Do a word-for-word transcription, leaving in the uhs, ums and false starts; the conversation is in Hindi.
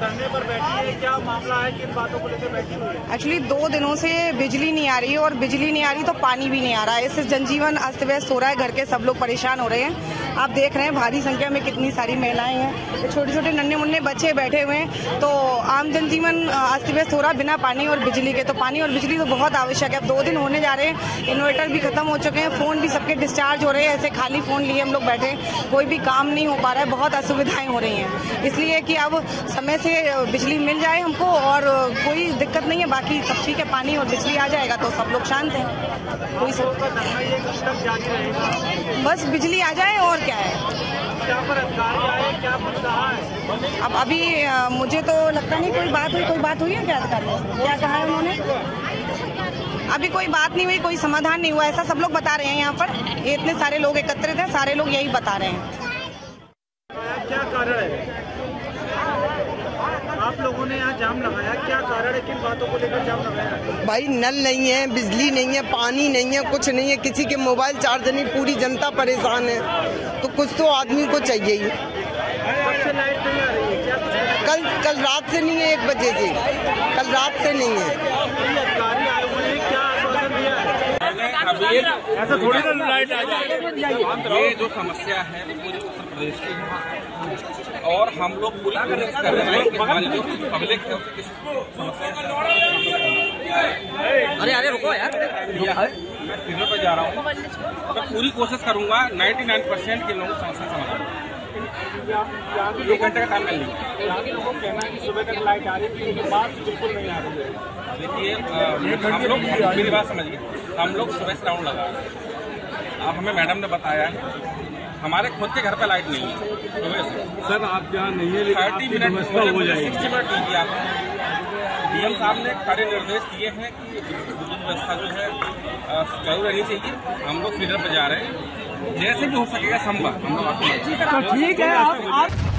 धरने पर बैठी है, क्या मामला है, किन बातों को लेकर बैठी हुई है? एक्चुअली दो दिनों से बिजली नहीं आ रही है और बिजली नहीं आ रही तो पानी भी नहीं आ रहा है। इससे जनजीवन अस्त व्यस्त हो रहा है, घर के सब लोग परेशान हो रहे हैं। आप देख रहे हैं भारी संख्या में कितनी सारी महिलाएं हैं, छोटे छोटे नन्हे मुन्ने बच्चे बैठे हुए हैं। तो आम जनजीवन अस्त व्यस्त हो रहा है बिना पानी और बिजली के। तो पानी और बिजली तो बहुत आवश्यक है। अब दो दिन होने जा रहे हैं, इन्वर्टर भी खत्म हो चुके हैं, फोन भी सबके डिस्चार्ज हो रहे हैं। ऐसे खाली फोन लिए हम लोग बैठे, कोई भी काम नहीं हो पा रहा है, बहुत असुविधाएं हो रही हैं। इसलिए कि अब समय से बिजली मिल जाए हमको और कोई दिक्कत नहीं है। बाकी सब ठीक है, पानी और बिजली आ जाएगा तो सब लोग शांत हैं। कोई सब बस बिजली आ जाए और क्या है। क्या पर अधिकारी आए, क्या कुछ कहा है? अब अभी आ, मुझे तो लगता नहीं कोई बात हुई। कोई बात हुई है क्या अधिकारी, क्या कहा है उन्होंने? अभी कोई बात नहीं हुई, कोई समाधान नहीं हुआ, ऐसा सब लोग बता रहे हैं। यहाँ पर ये इतने सारे लोग एकत्रित हैं, सारे लोग यही बता रहे हैं। क्या कारण है आप लोगों ने यहाँ जाम लगाया, क्या कारण है, किन बातों को लेकर जाम लगाया? भाई नल नहीं है, बिजली नहीं है, पानी नहीं है, कुछ नहीं है, किसी के मोबाइल चार्ज नहीं, पूरी जनता परेशान है। तो कुछ तो आदमी को चाहिए ही। लाइट नहीं आ रही है क्या? कल कल रात से नहीं है, एक बजे से, कल रात से नहीं है। ये जो समस्या है और हम लोग पूरा प्रयास कर रहे हैं कि हमारे जो पब्लिक है उसकी समस्या। अरे अरे रुको यार, मैं फिर पे जा रहा हूँ। मैं पूरी कोशिश करूँगा निन्यानवे परसेंट के लोगों की समस्या समाधान। दो घंटे का काम कर लेंगे। यहाँ के लोगों को कहना है कि सुबह तक लाइट आ रही थी, लेकिन बात बिल्कुल नहीं आ रही है। देखिए हम लोग, मेरी बात समझिए, हम लोग सुबह से राउंड लगा रहे हैं। अब हमें मैडम ने बताया है हमारे खुद के घर पे लाइट नहीं है। तो सर आप यहाँ नहीं है, थर्टी मिनट हो जाएगी, सिक्सटी मिनट दीजिए आप। डीएम साहब ने कड़े निर्देश दिए हैं कि विद्युत व्यवस्था जो है चालू रहनी चाहिए। हम लोग फीडर पर जा रहे हैं, जैसे भी हो सकेगा संभव हम लोग। ठीक है आप